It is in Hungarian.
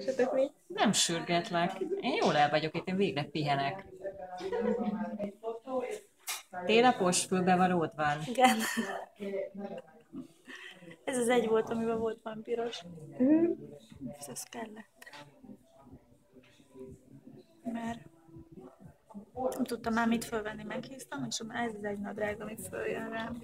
Esetek még? Nem sürgetlek. Én jól el vagyok itt, én végre pihenek. Télapos fülbevalód van. Igen. Ez az egy volt, amiben volt van piros. Ez kellett. Mert nem tudtam már mit fölvenni, meghíztam, és már ez az egy nadrág, ami följön rám.